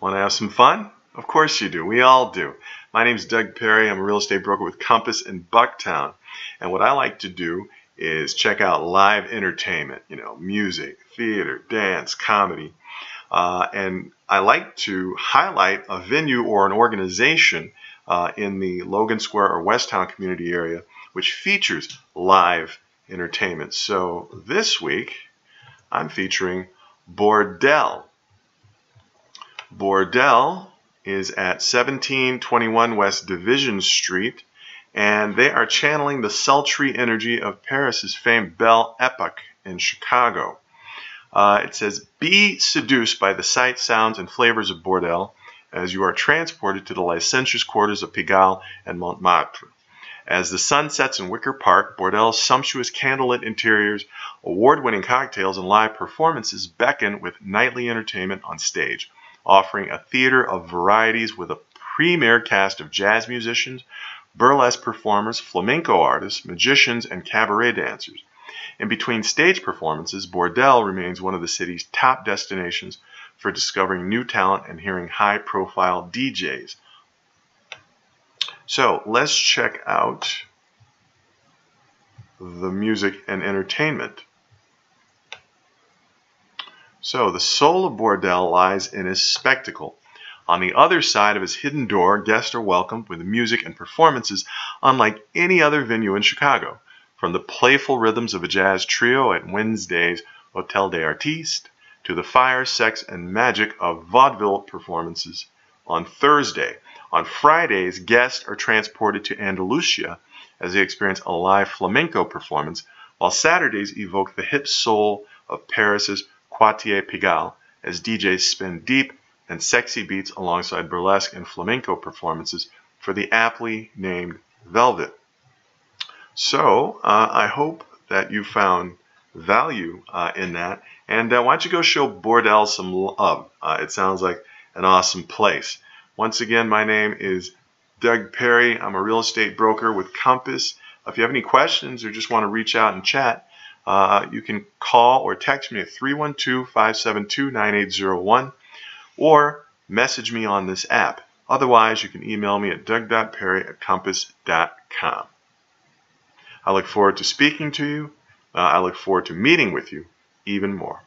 Want to have some fun? Of course you do. We all do. My name's Doug Perry. I'm a real estate broker with Compass in Bucktown. And what I like to do is check out live entertainment, you know, music, theater, dance, comedy. And I like to highlight a venue or an organization in the Logan Square or Westtown community area, which features live entertainment. So this week, I'm featuring Bordel. Bordel is at 1721 West Division Street, and they are channeling the sultry energy of Paris's famed Belle Epoque in Chicago. It says, "Be seduced by the sights, sounds, and flavors of Bordel as you are transported to the licentious quarters of Pigalle and Montmartre. As the sun sets in Wicker Park, Bordel's sumptuous candlelit interiors, award-winning cocktails, and live performances beckon with nightly entertainment on stage, offering a theater of varieties with a premier cast of jazz musicians, burlesque performers, flamenco artists, magicians, and cabaret dancers. In between stage performances, Bordel remains one of the city's top destinations for discovering new talent and hearing high-profile DJs." So let's check out the music and entertainment. So the soul of Bordel lies in his spectacle. On the other side of his hidden door, guests are welcomed with music and performances unlike any other venue in Chicago. From the playful rhythms of a jazz trio at Wednesday's Hotel des Artistes to the fire, sex, and magic of vaudeville performances on Thursday. On Fridays, guests are transported to Andalusia as they experience a live flamenco performance, while Saturdays evoke the hip soul of Paris's Quartier Pigalle as DJs spin deep and sexy beats alongside burlesque and flamenco performances for the aptly named Velvet. So I hope that you found value in that. And why don't you go show Bordel some love? It sounds like an awesome place. Once again, my name is Doug Perry. I'm a real estate broker with Compass. If you have any questions or just want to reach out and chat, you can call or text me at 312-572-9801 or message me on this app. Otherwise, you can email me at doug.perry@compass.com. I look forward to speaking to you. I look forward to meeting with you even more.